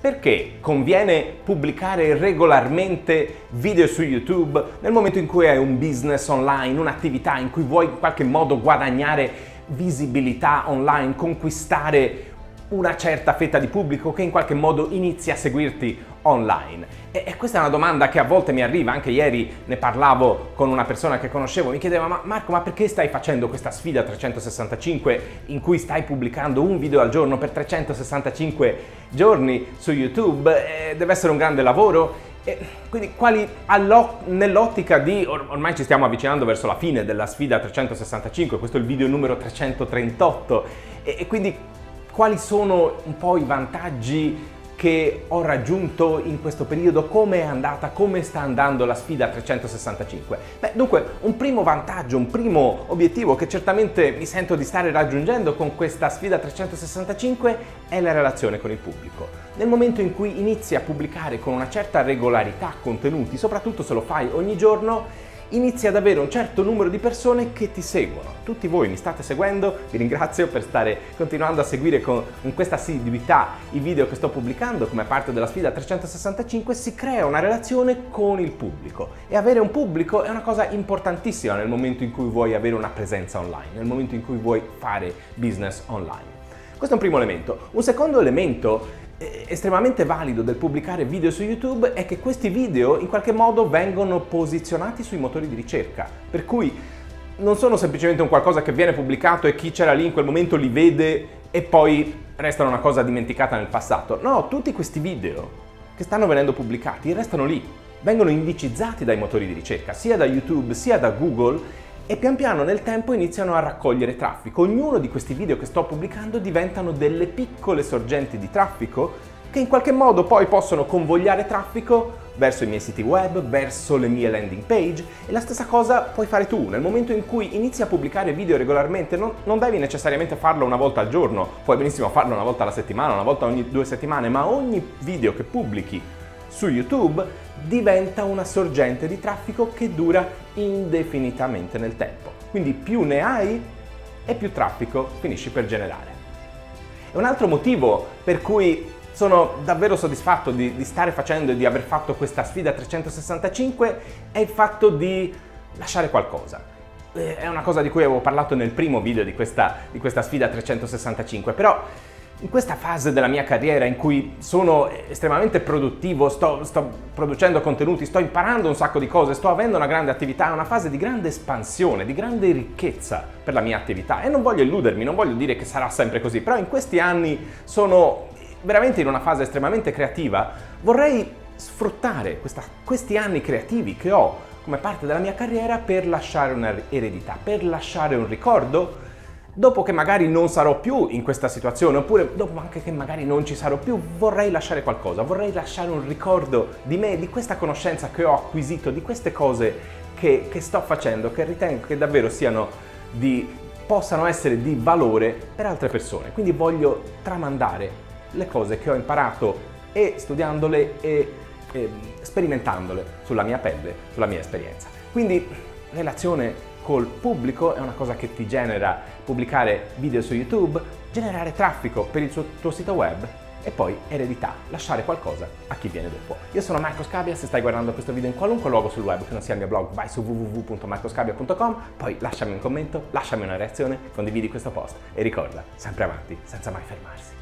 Perché conviene pubblicare regolarmente video su YouTube nel momento in cui hai un business online, un'attività in cui vuoi in qualche modo guadagnare visibilità online, conquistare una certa fetta di pubblico che in qualche modo inizia a seguirti online? E questa è una domanda che a volte mi arriva. Anche ieri ne parlavo con una persona che conoscevo, mi chiedeva: ma Marco, ma perché stai facendo questa sfida 365 in cui stai pubblicando un video al giorno per 365 giorni su YouTube? Deve essere un grande lavoro. E quindi quali, nell'ottica di, ormai ci stiamo avvicinando verso la fine della sfida 365, questo è il video numero 338, e quindi quali sono un po' i vantaggi che ho raggiunto in questo periodo, come è andata, come sta andando la sfida 365? Beh, dunque, un primo vantaggio, un primo obiettivo che certamente mi sento di stare raggiungendo con questa sfida 365 è la relazione con il pubblico. Nel momento in cui inizi a pubblicare con una certa regolarità contenuti, soprattutto se lo fai ogni giorno, inizi ad avere un certo numero di persone che ti seguono. Tutti voi mi state seguendo, vi ringrazio per stare continuando a seguire con questa assiduità i video che sto pubblicando come parte della sfida 365, si crea una relazione con il pubblico. E avere un pubblico è una cosa importantissima nel momento in cui vuoi avere una presenza online, nel momento in cui vuoi fare business online. Questo è un primo elemento. Un secondo elemento estremamente valido del pubblicare video su YouTube è che questi video in qualche modo vengono posizionati sui motori di ricerca, per cui non sono semplicemente un qualcosa che viene pubblicato e chi c'era lì in quel momento li vede e poi restano una cosa dimenticata nel passato. No, tutti questi video che stanno venendo pubblicati restano lì, vengono indicizzati dai motori di ricerca, sia da YouTube sia da Google, e pian piano nel tempo iniziano a raccogliere traffico. Ognuno di questi video che sto pubblicando diventano delle piccole sorgenti di traffico che in qualche modo poi possono convogliare traffico verso i miei siti web, verso le mie landing page, e la stessa cosa puoi fare tu. Nel momento in cui inizi a pubblicare video regolarmente, non devi necessariamente farlo una volta al giorno, puoi benissimo farlo una volta alla settimana, una volta ogni 2 settimane, ma ogni video che pubblichi su YouTube diventa una sorgente di traffico che dura indefinitamente nel tempo. Quindi più ne hai e più traffico finisci per generare. E un altro motivo per cui sono davvero soddisfatto di stare facendo e di aver fatto questa sfida 365 è il fatto di lasciare qualcosa. È una cosa di cui avevo parlato nel primo video di questa sfida 365, però in questa fase della mia carriera in cui sono estremamente produttivo, sto producendo contenuti, sto imparando un sacco di cose, sto avendo una grande attività, è una fase di grande espansione, di grande ricchezza per la mia attività, e non voglio illudermi, non voglio dire che sarà sempre così, però in questi anni sono veramente in una fase estremamente creativa. Vorrei sfruttare questi anni creativi che ho come parte della mia carriera per lasciare un'eredità, per lasciare un ricordo. Dopo che magari non sarò più in questa situazione, oppure dopo anche che magari non ci sarò più, vorrei lasciare qualcosa, vorrei lasciare un ricordo di me, di questa conoscenza che ho acquisito, di queste cose che sto facendo, che ritengo che davvero possano essere di valore per altre persone. Quindi voglio tramandare le cose che ho imparato e studiandole e sperimentandole sulla mia pelle, sulla mia esperienza. Quindi relazione col pubblico è una cosa che ti genera pubblicare video su YouTube, generare traffico per il tuo sito web e poi eredità, lasciare qualcosa a chi viene dopo. Io sono Marco Scabia, se stai guardando questo video in qualunque luogo sul web che non sia il mio blog, vai su www.marcoscabia.com, poi lasciami un commento, lasciami una reazione, condividi questo post e ricorda, sempre avanti, senza mai fermarsi.